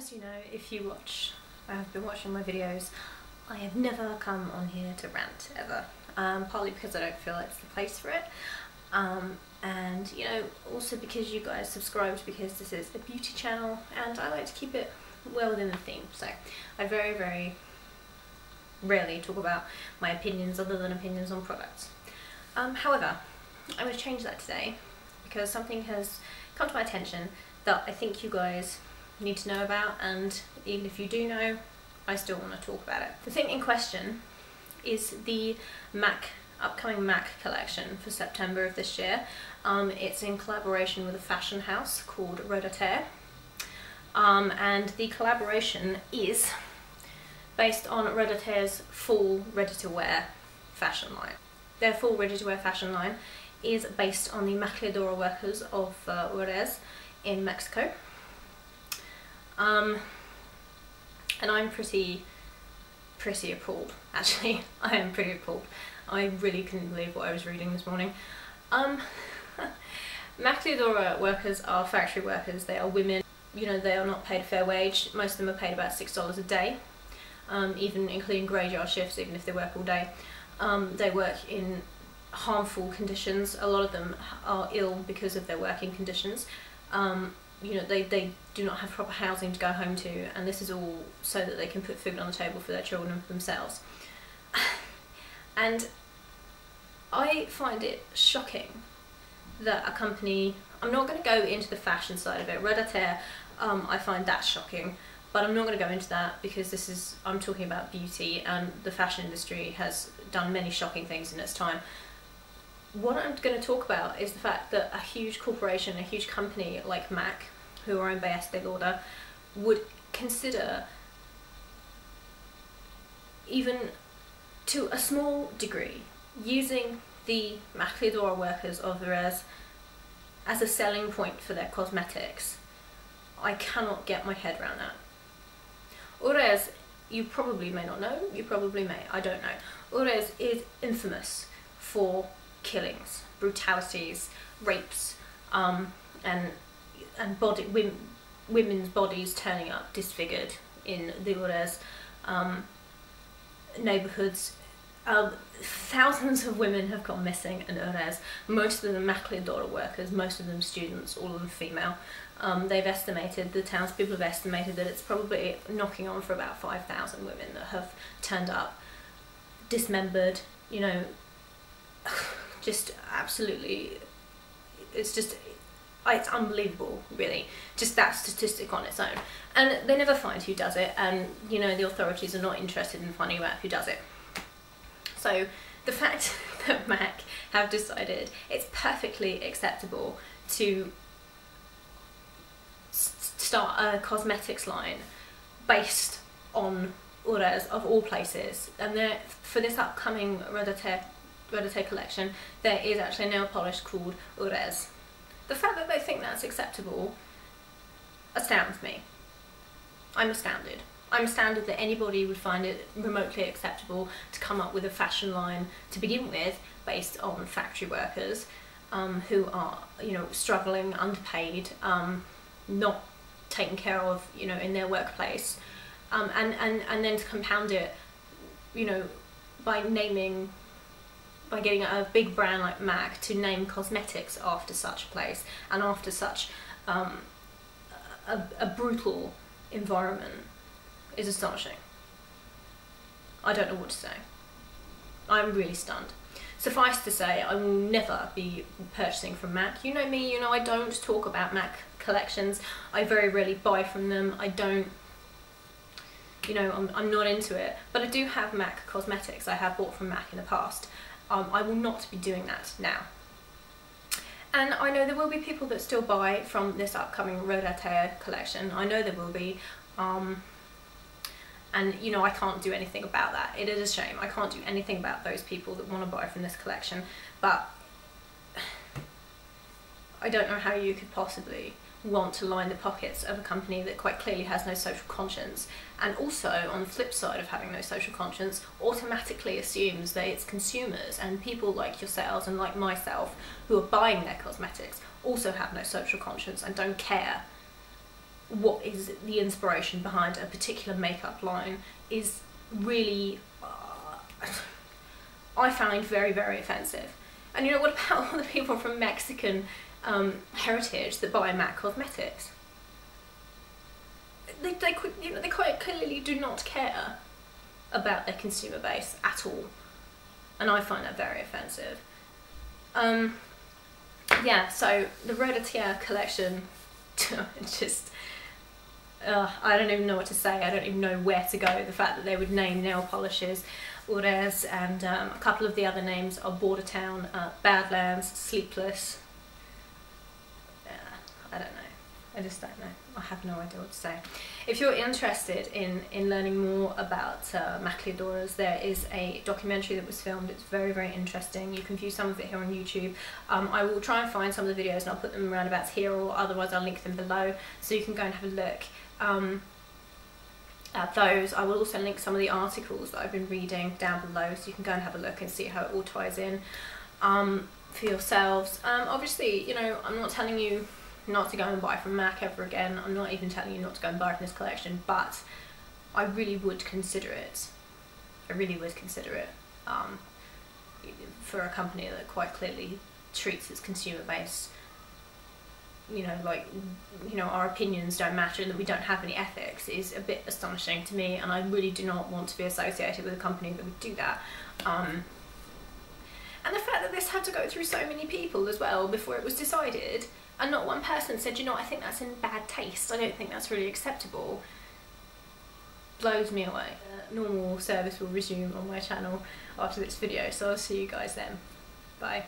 As you know, if you watch, I have been watching my videos, I have never come on here to rant ever, partly because I don't feel it's the place for it, and you know, also because you guys subscribed because this is a beauty channel and I like to keep it well within the theme, so I very, very rarely talk about my opinions other than opinions on products. However, I'm going to change that today because something has come to my attention that I think you guys need to know about, and even if you do know, I still want to talk about it. The thing in question is the MAC, upcoming MAC collection for September of this year. It's in collaboration with a fashion house called Rodarte, and the collaboration is based on Rodarte's full ready-to-wear fashion line. Their full ready-to-wear fashion line is based on the maquiladora workers of Juárez in Mexico. And I'm pretty appalled, actually. I am pretty appalled. I really couldn't believe what I was reading this morning. Maquiladora workers are factory workers. They are women. You know, they are not paid a fair wage. Most of them are paid about $6 a day, even including graveyard shifts, even if they work all day. They work in harmful conditions. A lot of them are ill because of their working conditions. You know, they do not have proper housing to go home to, and this is all so that they can put food on the table for their children and for themselves. And I find it shocking that a company, I'm not going to go into the fashion side of it, Rodarte, I find that shocking, but I'm not going to go into that because this is, I'm talking about beauty, and the fashion industry has done many shocking things in its time. What I'm going to talk about is the fact that a huge corporation, a huge company like MAC, who are owned by Estee Lauder, would consider, even to a small degree, using the maquiladora workers of Juárez as a selling point for their cosmetics. I cannot get my head around that. Juárez, you probably may not know, you probably may, I don't know. Juárez is infamous for killings, brutalities, rapes, and women's bodies turning up disfigured in the Juárez neighbourhoods. Thousands of women have gone missing in Juárez, most of them maquiladora workers, most of them students, all of them female. They've estimated, the townspeople have estimated that it's probably knocking on for about 5,000 women that have turned up, dismembered, you know, just absolutely, it's just, it's unbelievable, really, just that statistic on its own. And they never find who does it, and you know, the authorities are not interested in finding out who does it. So the fact that MAC have decided it's perfectly acceptable to start a cosmetics line based on Juárez, of all places, and for this upcoming Rodarte collection, there is actually a nail polish called Juárez. The fact that they think that's acceptable astounds me. I'm astounded. I'm astounded that anybody would find it remotely acceptable to come up with a fashion line to begin with based on factory workers who are, you know, struggling, underpaid, not taken care of, you know, in their workplace, and then to compound it, you know, by getting a big brand like MAC to name cosmetics after such a place and after such a brutal environment is astonishing. I don't know what to say. I'm really stunned. Suffice to say, I will never be purchasing from MAC. You know me, you know I don't talk about MAC collections. I very rarely buy from them. I don't, you know, I'm not into it. But I do have MAC cosmetics. I have bought from MAC in the past. I will not be doing that now. And I know there will be people that still buy from this upcoming Rodarte collection. I know there will be. And you know, I can't do anything about that. It is a shame. I can't do anything about those people that want to buy from this collection. But I don't know how you could possibly want to line the pockets of a company that quite clearly has no social conscience, and also on the flip side of having no social conscience automatically assumes that its consumers and people like yourselves and like myself who are buying their cosmetics also have no social conscience and don't care what is the inspiration behind a particular makeup line is really, I find very, very offensive. And you know, what about all the people from Mexican heritage that buy MAC cosmetics? They you know, they quite clearly do not care about their consumer base at all, and I find that very offensive. Yeah, so the Rodarte collection, just I don't even know what to say. I don't even know where to go. The fact that they would name nail polishes, Ordez, and a couple of the other names are Border Town, Badlands, Sleepless. I don't know. I just don't know. I have no idea what to say. If you're interested in learning more about maquiladoras, there is a documentary that was filmed. It's very, very interesting. You can view some of it here on YouTube. I will try and find some of the videos and I'll put them roundabouts here, or otherwise I'll link them below so you can go and have a look at those. I will also link some of the articles that I've been reading down below so you can go and have a look and see how it all ties in for yourselves. Obviously, you know, I'm not telling you not to go and buy from MAC ever again. I'm not even telling you not to go and buy from this collection, but I really would consider it. I really would consider it for a company that quite clearly treats its consumer base, you know, like, you know, our opinions don't matter and that we don't have any ethics is a bit astonishing to me, and I really do not want to be associated with a company that would do that. And the fact that this had to go through so many people as well before it was decided, and not one person said, you know, I think that's in bad taste, I don't think that's really acceptable, blows me away. Normal service will resume on my channel after this video, so I'll see you guys then. Bye.